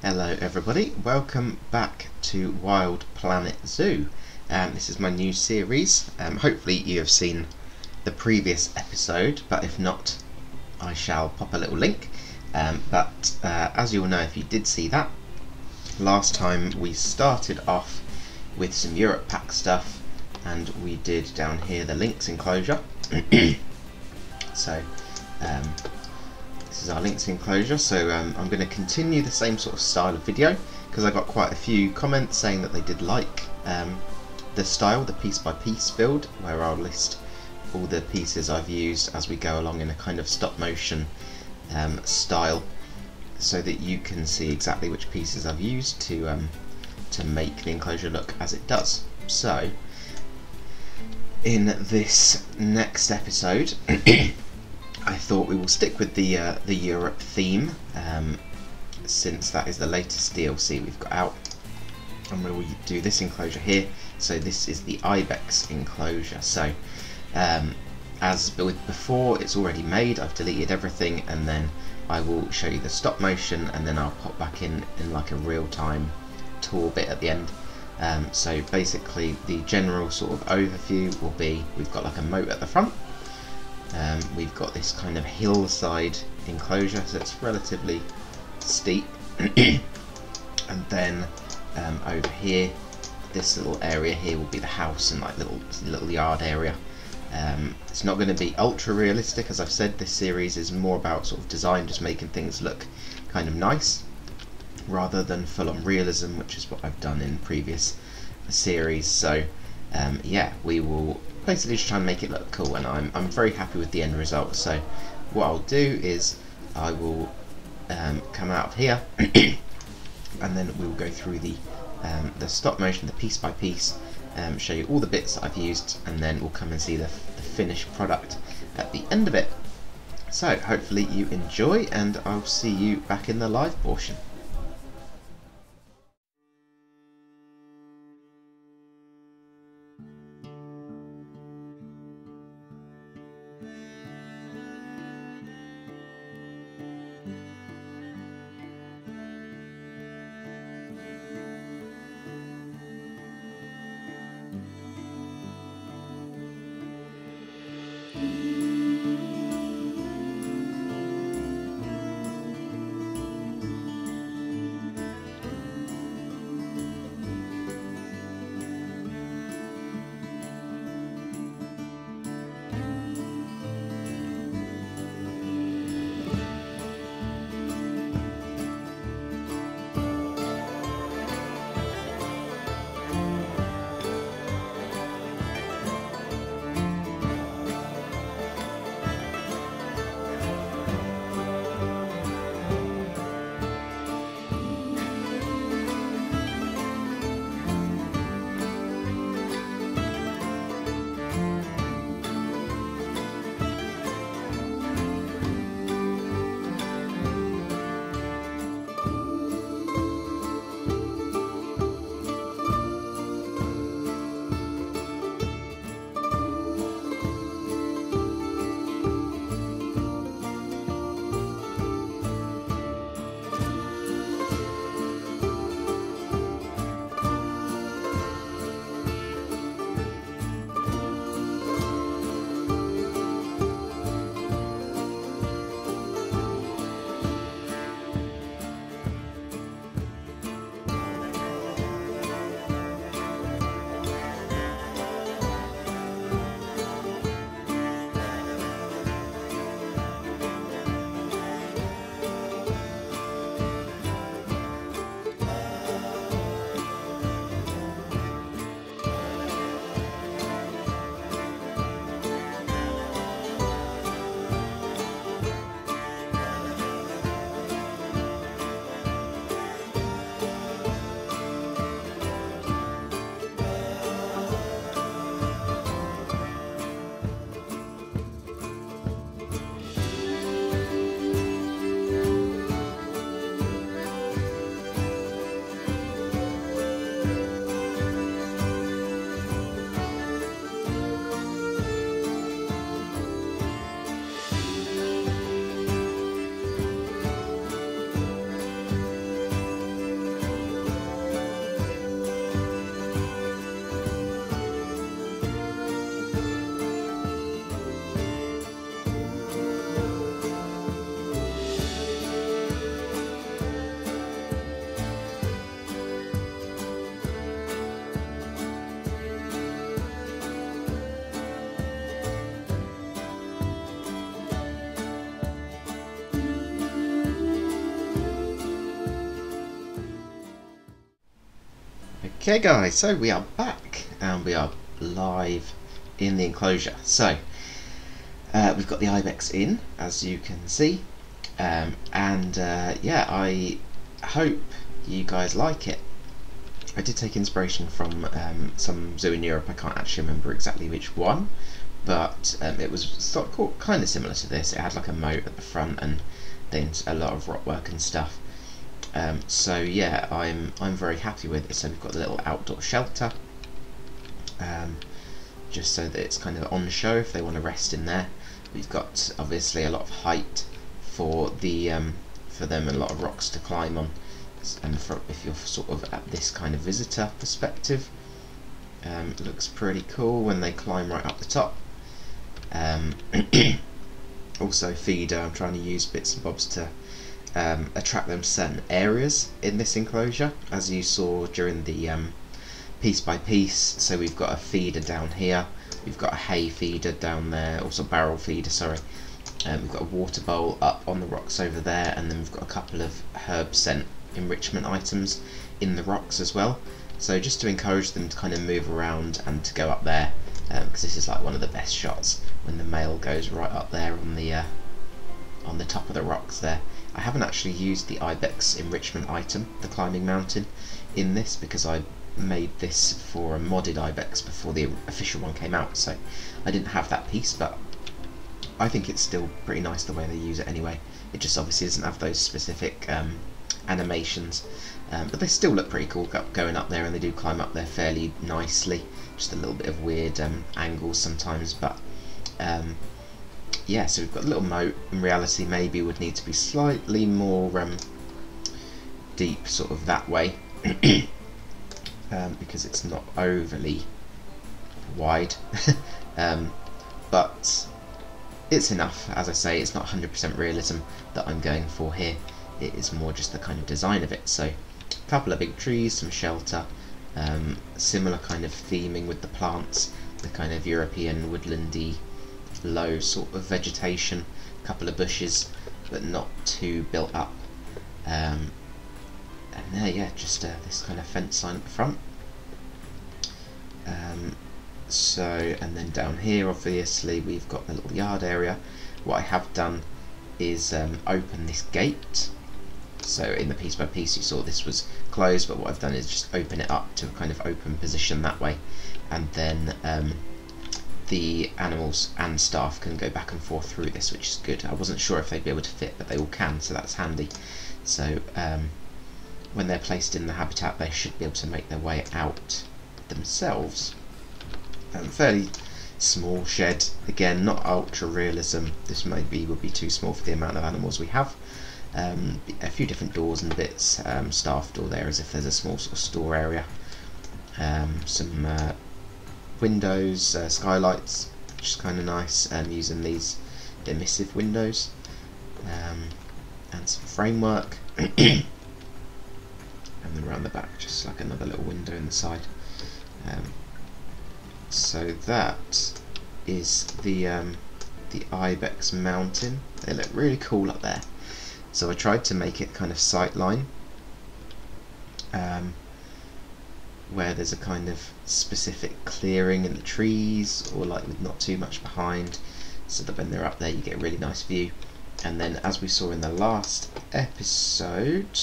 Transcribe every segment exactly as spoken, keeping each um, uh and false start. Hello everybody, welcome back to Wild Planet Zoo. Um, this is my new series. Um, hopefully you have seen the previous episode, but if not, I shall pop a little link. Um, but uh, as you all know, if you did see that, last time we started off with some Europe pack stuff, and we did down here the Lynx enclosure. so. Um, This is our Lynx enclosure, so um, I'm going to continue the same sort of style of video because I got quite a few comments saying that they did like um, the style, the piece by piece build, where I'll list all the pieces I've used as we go along in a kind of stop motion um, style, so that you can see exactly which pieces I've used to um, to make the enclosure look as it does. So in this next episode I thought we will stick with the uh, the Europe theme, um, since that is the latest D L C we've got out, and we will do this enclosure here. So this is the Ibex enclosure. So um, as with before, it's already made. I've deleted everything, and then I will show you the stop motion, and then I'll pop back in in like a real time tour bit at the end. Um, so basically, the general sort of overview will be: we've got like a moat at the front. Um, we've got this kind of hillside enclosure, so it's relatively steep, and then um, over here, this little area here will be the house and like little little yard area. Um, it's not going to be ultra realistic, as I've said. This series is more about sort of design, just making things look kind of nice, rather than full-on realism, which is what I've done in previous series. So um, yeah, we will. Basically just try and make it look cool, and I'm, I'm very happy with the end result. So what I'll do is I will um, come out of here and then we'll go through the um, the stop motion, the piece by piece, um, show you all the bits that I've used, and then we'll come and see the, the finished product at the end of it. So hopefully you enjoy, and I'll see you back in the live portion. Okay guys, so we are back and we are live in the enclosure. So uh, we've got the ibex in, as you can see, um, and uh, yeah, I hope you guys like it. I did take inspiration from um, some zoo in Europe. I can't actually remember exactly which one, but um, it was sort of kind of similar to this. It had like a moat at the front and then a lot of rock work and stuff. Um, so yeah, I'm I'm very happy with it. So we've got the little outdoor shelter, um, just so that it's kind of on show if they want to rest in there. We've got obviously a lot of height for the um, for them and a lot of rocks to climb on. And for, if you're sort of at this kind of visitor perspective, um, it looks pretty cool when they climb right up the top. Um, also feeder. I'm trying to use bits and bobs to. Um, attract them certain areas in this enclosure, as you saw during the um, piece by piece. So we've got a feeder down here, we've got a hay feeder down there, also barrel feeder, sorry, um, we've got a water bowl up on the rocks over there, and then we've got a couple of herb scent enrichment items in the rocks as well, so just to encourage them to kind of move around and to go up there, because um, this is like one of the best shots when the male goes right up there on the uh, on the top of the rocks there. I haven't actually used the ibex enrichment item, the climbing mountain, in this because I made this for a modded ibex before the official one came out, so I didn't have that piece, but I think it's still pretty nice the way they use it anyway. It just obviously doesn't have those specific um, animations, um, but they still look pretty cool going up there, and they do climb up there fairly nicely, just a little bit of weird um, angles sometimes, but um, yeah, so we've got a little moat. In reality, maybe would need to be slightly more um, deep, sort of that way, um, because it's not overly wide. um, but it's enough. As I say, it's not one hundred percent realism that I'm going for here. It is more just the kind of design of it. So, a couple of big trees, some shelter, um, similar kind of theming with the plants, the kind of European woodlandy. Low sort of vegetation, a couple of bushes, but not too built up. Um, and there, yeah, just uh, this kind of fence line at the front. Um, so, and then down here, obviously, we've got the little yard area. What I have done is um, open this gate. So in the piece by piece, you saw this was closed, but what I've done is just open it up to a kind of open position that way, and then. Um, The animals and staff can go back and forth through this, which is good. I wasn't sure if they'd be able to fit, but they all can, so that's handy. So um, when they're placed in the habitat, they should be able to make their way out themselves. Um, fairly small shed, again, not ultra realism. This maybe would be too small for the amount of animals we have. Um, a few different doors and bits, um, staff door there, as if there's a small sort of store area. Um, some. Uh, windows, uh, skylights, which is kind of nice, um, using these emissive windows, um, and some framework, and then around the back just like another little window in the side. Um, so that is the um, the ibex mountain. They look really cool up there, so I tried to make it kind of sightline, um, where there's a kind of specific clearing in the trees, or like with not too much behind, so that when they're up there you get a really nice view. And then, as we saw in the last episode,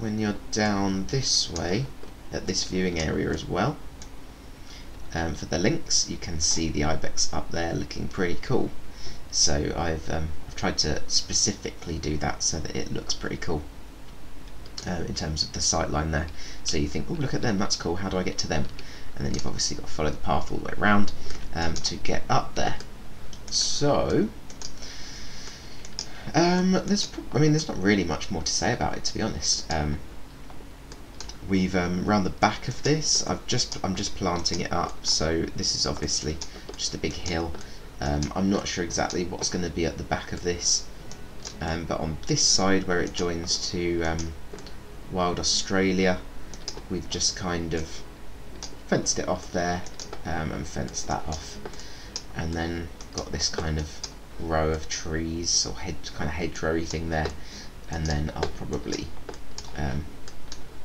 when you're down this way at this viewing area as well, um, for the lynx, you can see the ibex up there looking pretty cool. So I've, um, I've tried to specifically do that so that it looks pretty cool. Uh, in terms of the sight line there, so you think, oh, look at them, that's cool, how do I get to them? And then you've obviously got to follow the path all the way around um, to get up there. So um, there's I mean there's not really much more to say about it, to be honest. um, we've um, round the back of this, I've just I'm just planting it up, so this is obviously just a big hill. um, I'm not sure exactly what's going to be at the back of this, um, but on this side where it joins to um, Wild Australia, we've just kind of fenced it off there, um, and fenced that off, and then got this kind of row of trees, or hedge, kind of hedgerow-y thing there, and then I'll probably um,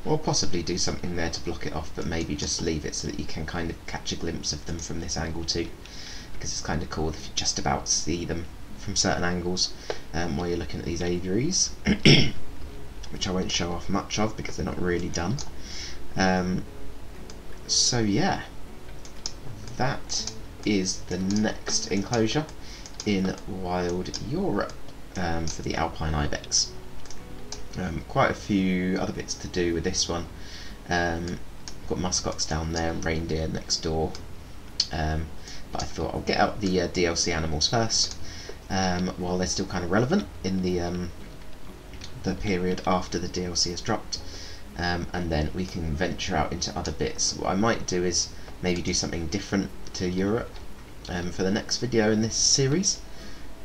Or possibly do something there to block it off, but maybe just leave it so that you can kind of catch a glimpse of them from this angle too, because it's kind of cool if you just about see them from certain angles um, while you're looking at these aviaries, which I won't show off much of because they're not really done. Um, so yeah, that is the next enclosure in Wild Europe um, for the Alpine Ibex. Um, quite a few other bits to do with this one. Um, got muskox down there and reindeer next door, um, but I thought I'll get out the uh, D L C animals first um, while they're still kind of relevant in the um, the period after the D L C has dropped, um, and then we can venture out into other bits. What I might do is maybe do something different to Europe um, for the next video in this series,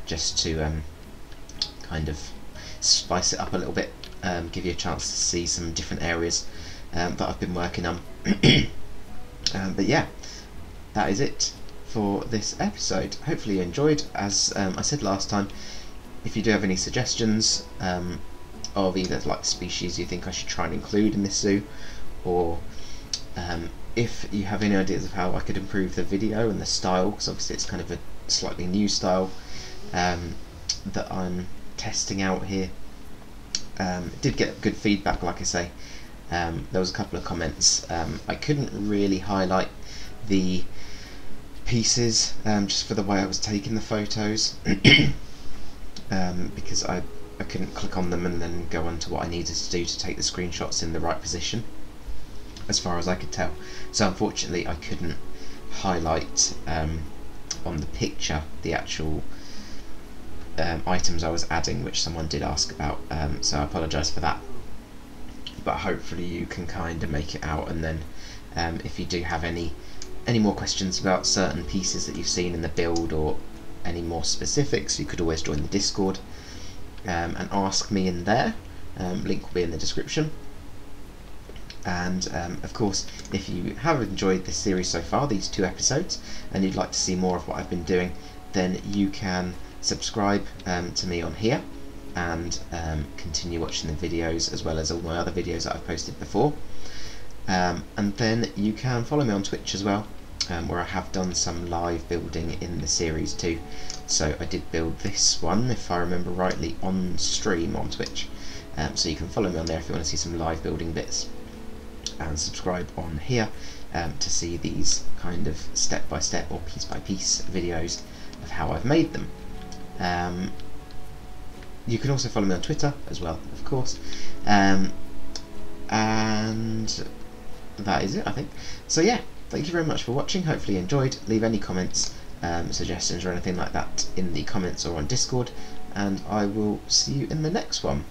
just to um, kind of spice it up a little bit. Um, give you a chance to see some different areas um, that I've been working on. um, but yeah, that is it for this episode. Hopefully you enjoyed. As um, I said last time, if you do have any suggestions um, of either like species you think I should try and include in this zoo, or um, if you have any ideas of how I could improve the video and the style, because obviously it's kind of a slightly new style um, that I'm testing out here. Um, did get good feedback, like I say. Um, there was a couple of comments. Um, I couldn't really highlight the pieces um, just for the way I was taking the photos, um, because I, I couldn't click on them and then go on to what I needed to do to take the screenshots in the right position, as far as I could tell. So unfortunately I couldn't highlight um, on the picture the actual Um, items I was adding, which someone did ask about, um, so I apologise for that, but hopefully you can kind of make it out. And then um, if you do have any any more questions about certain pieces that you've seen in the build, or any more specifics, you could always join the Discord um, and ask me in there. Um, link will be in the description. And um, of course, if you have enjoyed this series so far, these two episodes, and you'd like to see more of what I've been doing, then you can subscribe um, to me on here and um, continue watching the videos, as well as all my other videos that I've posted before, um, and then you can follow me on Twitch as well, um, where I have done some live building in the series too. So I did build this one, if I remember rightly, on stream on Twitch, um, so you can follow me on there if you want to see some live building bits, and subscribe on here um, to see these kind of step by step or piece by piece videos of how I've made them. Um, you can also follow me on Twitter as well, of course, um, and that is it, I think. So yeah, thank you very much for watching. Hopefully you enjoyed. Leave any comments, um, suggestions or anything like that in the comments or on Discord, and I will see you in the next one.